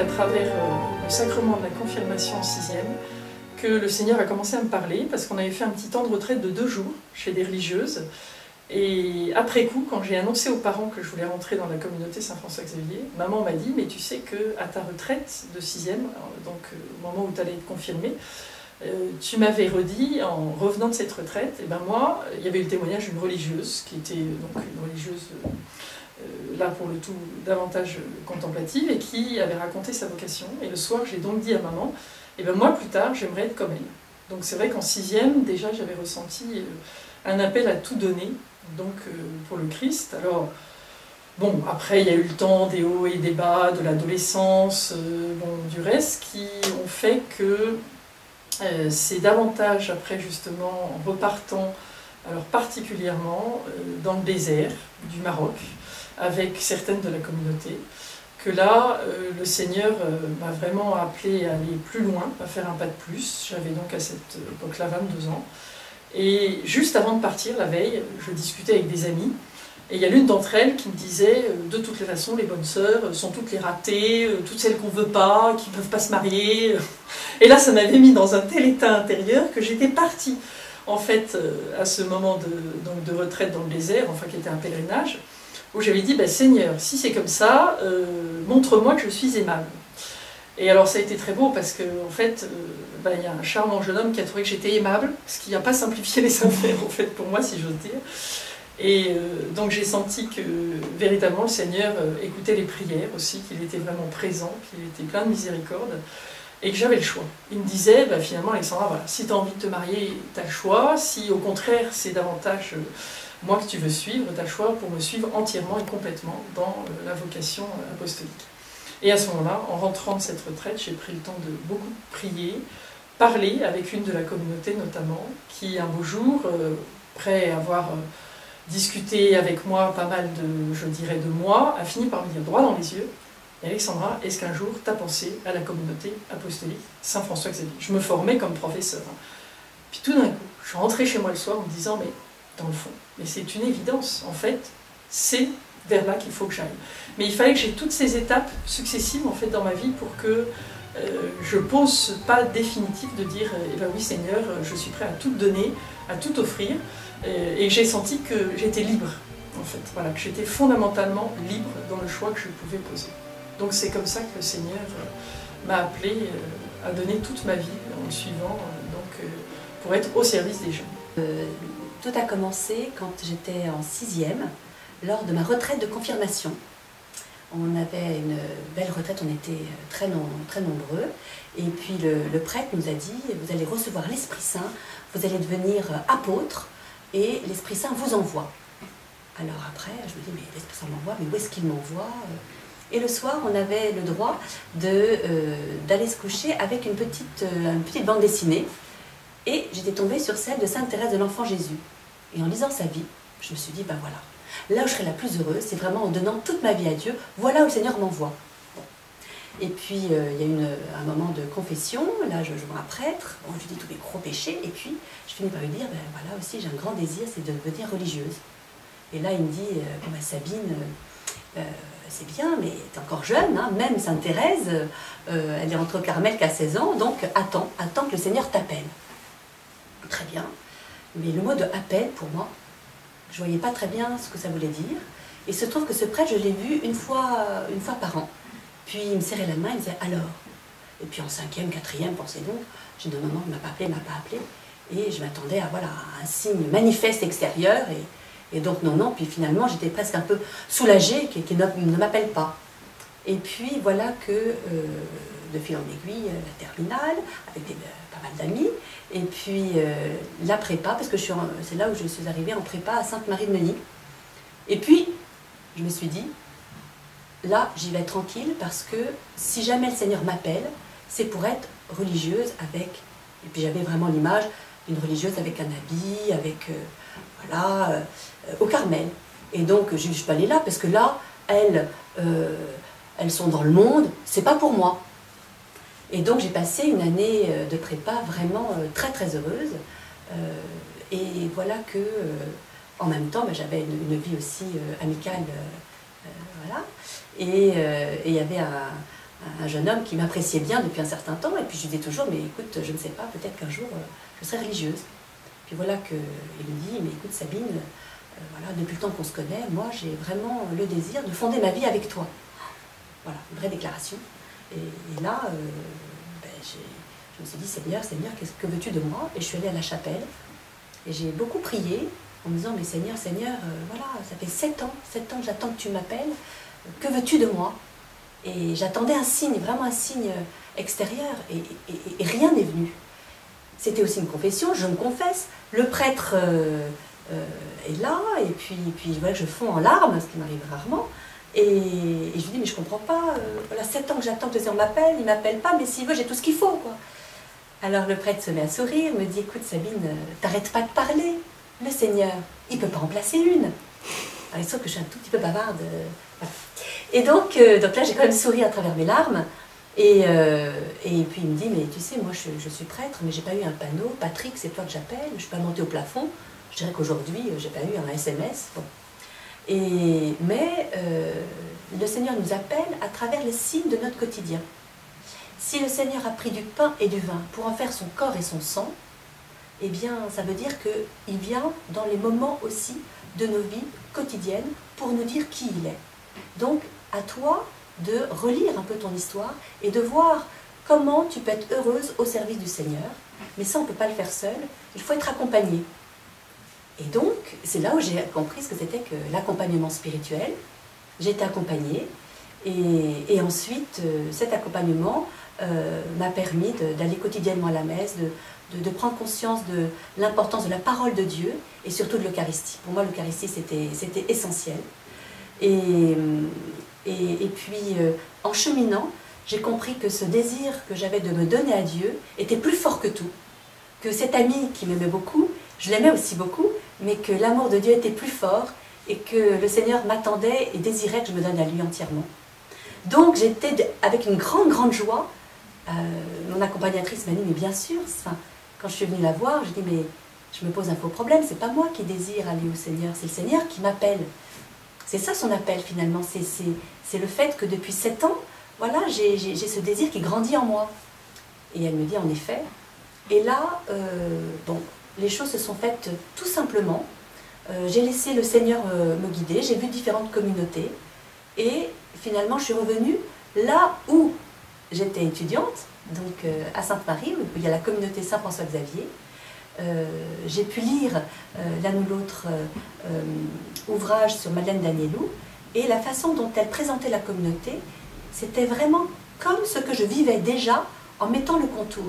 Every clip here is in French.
à travers le sacrement de la confirmation en 6e que le Seigneur a commencé à me parler, parce qu'on avait fait un petit temps de retraite de 2 jours chez des religieuses. Et après coup, quand j'ai annoncé aux parents que je voulais rentrer dans la communauté Saint-François-Xavier, maman m'a dit « mais tu sais qu'à ta retraite de 6e, donc au moment où tu allais être confirmée, tu m'avais redit, en revenant de cette retraite, et ben moi, il y avait eu le témoignage d'une religieuse, qui était donc une religieuse, là pour le tout, davantage contemplative, et qui avait raconté sa vocation. Et le soir, j'ai donc dit à maman, et ben moi plus tard, j'aimerais être comme elle. Donc c'est vrai qu'en 6e, déjà, j'avais ressenti un appel à tout donner, donc pour le Christ. Alors, bon, après il y a eu le temps des hauts et des bas, de l'adolescence, bon, du reste, qui ont fait que c'est davantage après justement en repartant, alors particulièrement dans le désert du Maroc, avec certaines de la communauté, que là le Seigneur m'a vraiment appelé à aller plus loin, à faire un pas de plus. J'avais donc à cette époque-là 22 ans. Et juste avant de partir, la veille, je discutais avec des amies, et il y a l'une d'entre elles qui me disait « de toutes les façons, les bonnes sœurs sont toutes les ratées, toutes celles qu'on veut pas, qui ne peuvent pas se marier ». Et là, ça m'avait mis dans un tel état intérieur que j'étais partie, en fait, à ce moment de retraite dans le désert, enfin qui était un pèlerinage, où j'avais dit bah, « Seigneur, si c'est comme ça, montre-moi que je suis aimable ». Et alors ça a été très beau parce que en fait, y a un charmant jeune homme qui a trouvé que j'étais aimable, ce qui n'a pas simplifié les affaires en fait pour moi si j'ose dire. Et donc j'ai senti que véritablement le Seigneur écoutait les prières aussi, qu'il était vraiment présent, qu'il était plein de miséricorde et que j'avais le choix. Il me disait bah, finalement Alexandra, voilà, si tu as envie de te marier, tu as le choix, si au contraire c'est davantage moi que tu veux suivre, tu as le choix pour me suivre entièrement et complètement dans la vocation apostolique. Et à ce moment-là, en rentrant de cette retraite, j'ai pris le temps de beaucoup prier, parler avec une de la communauté notamment, qui un beau jour, après avoir discuté avec moi pas mal de, je dirais, de mois, a fini par me dire droit dans les yeux, « Alexandra, est-ce qu'un jour t'as pensé à la communauté apostolique Saint-François-Xavier ?» Je me formais comme professeur. Puis tout d'un coup, je suis rentrée chez moi le soir en me disant « mais dans le fond, mais c'est une évidence, en fait, c'est... » vers là qu'il faut que j'aille. Mais il fallait que j'ai toutes ces étapes successives en fait dans ma vie pour que je pose ce pas définitif de dire eh ben oui Seigneur, je suis prêt à tout donner, à tout offrir, et j'ai senti que j'étais libre en fait, voilà, que j'étais fondamentalement libre dans le choix que je pouvais poser. Donc c'est comme ça que le Seigneur m'a appelé à donner toute ma vie en le suivant, pour être au service des gens. Tout a commencé quand j'étais en 6e. Lors de ma retraite de confirmation, on avait une belle retraite, on était très nombreux. Et puis le prêtre nous a dit, vous allez recevoir l'Esprit Saint, vous allez devenir apôtre et l'Esprit Saint vous envoie. Alors après, je me dis, mais l'Esprit Saint m'envoie, mais où est-ce qu'il m'envoie? Et le soir, on avait le droit d'aller se coucher avec une petite bande dessinée. Et j'étais tombée sur celle de Sainte Thérèse de l'Enfant Jésus. Et en lisant sa vie, je me suis dit, ben voilà. Là où je serai la plus heureuse, c'est vraiment en donnant toute ma vie à Dieu. Voilà où le Seigneur m'envoie. Bon. Et puis, il y a un moment de confession. Là, je vois un prêtre. Bon, je lui dis tous mes gros péchés. Et puis, je finis par lui dire, ben, voilà aussi, j'ai un grand désir, c'est de devenir religieuse. Et là, il me dit, bon, ben, Sabine, c'est bien, mais t'es encore jeune. Hein, même Sainte Thérèse, elle est rentrée au Carmel qu'à 16 ans. Donc, attends que le Seigneur t'appelle. Très bien. Mais le mot de appel, pour moi, je ne voyais pas très bien ce que ça voulait dire. Et il se trouve que ce prêtre, je l'ai vu une fois par an. Puis il me serrait la main, il me disait « alors ?» Et puis en 5e, 4e, pensez donc, j'ai dit « non, non, non, il ne m'a pas appelé, il ne m'a pas appelé. » Et je m'attendais à, voilà, un signe manifeste extérieur. Et donc non, non, puis finalement j'étais presque un peu soulagée qu'il ne m'appelle pas. Et puis voilà que, de fil en aiguille, la terminale, avec pas mal d'amis, et puis la prépa, parce que c'est là où je suis arrivée en prépa à Sainte-Marie de Neuilly. Et puis, je me suis dit, là, j'y vais tranquille, parce que si jamais le Seigneur m'appelle, c'est pour être religieuse avec... Et puis j'avais vraiment l'image d'une religieuse avec un habit, avec... voilà, au Carmel. Et donc, je ne suis pas allée là, parce que là, elles sont dans le monde, c'est pas pour moi. Et donc j'ai passé une année de prépa vraiment très heureuse. Et voilà que, en même temps, j'avais une vie aussi amicale. Voilà. Et il y avait un jeune homme qui m'appréciait bien depuis un certain temps, et puis je lui disais toujours, mais écoute, je ne sais pas, peut-être qu'un jour je serai religieuse. Puis voilà qu'il me dit, mais écoute Sabine, voilà, depuis le temps qu'on se connaît, moi j'ai vraiment le désir de fonder ma vie avec toi. Voilà, une vraie déclaration. Et là, je me suis dit, Seigneur, qu'est-ce que veux-tu de moi? Et je suis allée à la chapelle, et j'ai beaucoup prié, en me disant, mais Seigneur, voilà, ça fait 7 ans que j'attends que tu m'appelles, que veux-tu de moi? Et j'attendais un signe, vraiment un signe extérieur, et rien n'est venu. C'était aussi une confession, je me confesse, le prêtre est là, et puis voilà, je fonds en larmes, ce qui m'arrive rarement, et je lui dis, mais je comprends pas, voilà, 7 ans que j'attends que le Seigneur m'appelle, il m'appelle pas, mais s'il veut, j'ai tout ce qu'il faut, quoi. Alors le prêtre se met à sourire, me dit, écoute Sabine, t'arrêtes pas de parler, le Seigneur, il peut pas en placer une. Alors, il se trouve que je suis un tout petit peu bavarde, voilà. Et donc là, j'ai quand même souri à travers mes larmes. Et puis il me dit, mais tu sais, moi je suis prêtre, mais j'ai pas eu un panneau. Patrick, c'est toi que j'appelle. Je suis pas montée au plafond. Je dirais qu'aujourd'hui, j'ai pas eu un SMS. Bon. Mais le Seigneur nous appelle à travers les signes de notre quotidien. Si le Seigneur a pris du pain et du vin pour en faire son corps et son sang, eh bien, ça veut dire qu'il vient dans les moments aussi de nos vies quotidiennes pour nous dire qui il est. Donc, à toi de relire un peu ton histoire et de voir comment tu peux être heureuse au service du Seigneur. Mais ça, on ne peut pas le faire seul, il faut être accompagné. Et donc, c'est là où j'ai compris ce que c'était que l'accompagnement spirituel. J'ai été accompagnée et ensuite, cet accompagnement m'a permis d'aller quotidiennement à la messe, de prendre conscience de l'importance de la parole de Dieu et surtout de l'Eucharistie. Pour moi, l'Eucharistie, c'était essentiel. Et puis, en cheminant, j'ai compris que ce désir que j'avais de me donner à Dieu était plus fort que tout. Que cet ami qui m'aimait beaucoup, je l'aimais aussi beaucoup, mais que l'amour de Dieu était plus fort et que le Seigneur m'attendait et désirait que je me donne à lui entièrement. Donc j'étais avec une grande joie. Mon accompagnatrice m'a dit, mais bien sûr, quand je suis venue la voir, j'ai dit, mais je me pose un faux problème, c'est pas moi qui désire aller au Seigneur, c'est le Seigneur qui m'appelle. C'est ça son appel finalement, c'est le fait que depuis 7 ans, voilà, j'ai ce désir qui grandit en moi. Et elle me dit en effet, et là, bon, les choses se sont faites tout simplement. J'ai laissé le Seigneur me guider, j'ai vu différentes communautés, et finalement je suis revenue là où j'étais étudiante, donc à Sainte-Marie, où il y a la communauté Saint-François-Xavier. J'ai pu lire l'un ou l'autre ouvrage sur Madeleine Danielou, et la façon dont elle présentait la communauté, c'était vraiment comme ce que je vivais déjà en mettant le contour.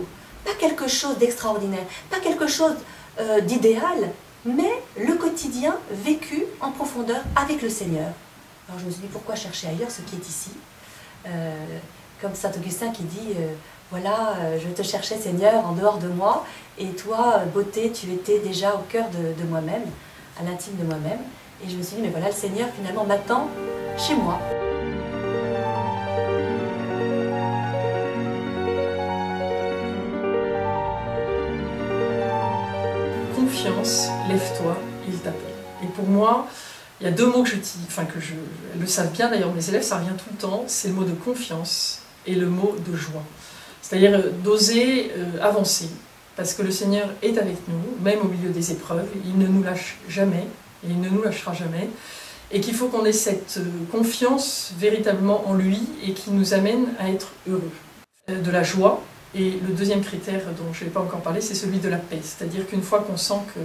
Pas quelque chose d'extraordinaire, pas quelque chose d'idéal, mais le quotidien vécu en profondeur avec le Seigneur. Alors je me suis dit, pourquoi chercher ailleurs ce qui est ici? Comme Saint Augustin qui dit... Voilà, je te cherchais Seigneur en dehors de moi, et toi, beauté, tu étais déjà au cœur de moi-même, à l'intime de moi-même. Et je me suis dit, mais voilà, le Seigneur finalement m'attend chez moi. Confiance, lève-toi, il t'appelle. Et pour moi, il y a 2 mots que j'utilise, enfin que elles le savent bien d'ailleurs, mes élèves, ça revient tout le temps, c'est le mot de confiance et le mot de joie. C'est-à-dire d'oser avancer, parce que le Seigneur est avec nous, même au milieu des épreuves, il ne nous lâche jamais, et il ne nous lâchera jamais, et qu'il faut qu'on ait cette confiance véritablement en lui, et qui nous amène à être heureux. De la joie, et le deuxième critère dont je n'ai pas encore parlé, c'est celui de la paix, c'est-à-dire qu'une fois qu'on sent que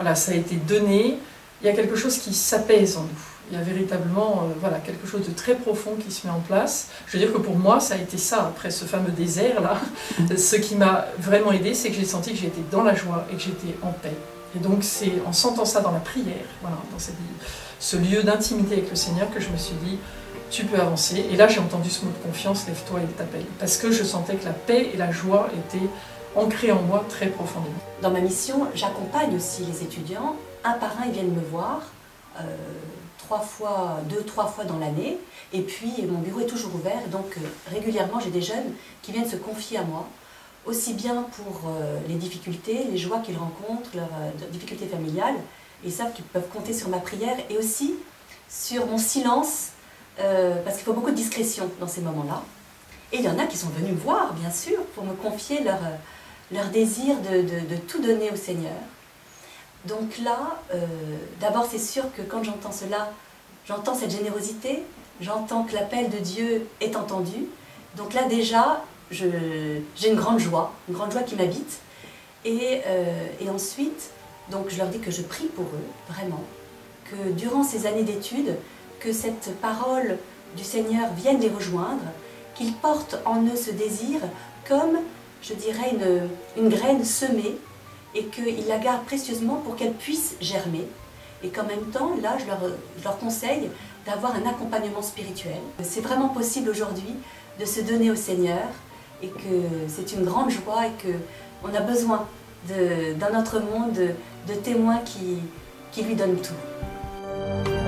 voilà, ça a été donné, il y a quelque chose qui s'apaise en nous. Il y a véritablement voilà, quelque chose de très profond qui se met en place. Je veux dire que pour moi, ça a été ça, après ce fameux désert-là. Ce qui m'a vraiment aidée, c'est que j'ai senti que j'étais dans la joie et que j'étais en paix. Et donc c'est en sentant ça dans la prière, voilà, dans ce lieu d'intimité avec le Seigneur, que je me suis dit, tu peux avancer. Et là, j'ai entendu ce mot de confiance, lève-toi et il t'appelle. Parce que je sentais que la paix et la joie étaient ancrées en moi très profondément. Dans ma mission, j'accompagne aussi les étudiants. Un par un, ils viennent me voir. 2-3 fois dans l'année, et puis mon bureau est toujours ouvert, donc régulièrement j'ai des jeunes qui viennent se confier à moi, aussi bien pour les difficultés, les joies qu'ils rencontrent, leurs difficultés familiales, et ils savent qu'ils peuvent compter sur ma prière et aussi sur mon silence, parce qu'il faut beaucoup de discrétion dans ces moments-là, Et il y en a qui sont venus me voir, bien sûr, pour me confier leur désir de tout donner au Seigneur. Donc là, d'abord c'est sûr que quand j'entends cela, j'entends cette générosité, j'entends que l'appel de Dieu est entendu. Donc là déjà, j'ai une grande joie qui m'habite. Et ensuite, donc je leur dis que je prie pour eux, vraiment, que durant ces années d'études, que cette parole du Seigneur vienne les rejoindre, qu'ils portent en eux ce désir comme, je dirais, une graine semée, et qu'ils la gardent précieusement pour qu'elle puisse germer. Et qu'en même temps, là, je leur conseille d'avoir un accompagnement spirituel. C'est vraiment possible aujourd'hui de se donner au Seigneur, et que c'est une grande joie, et qu'on a besoin dans notre monde de témoins qui lui donnent tout.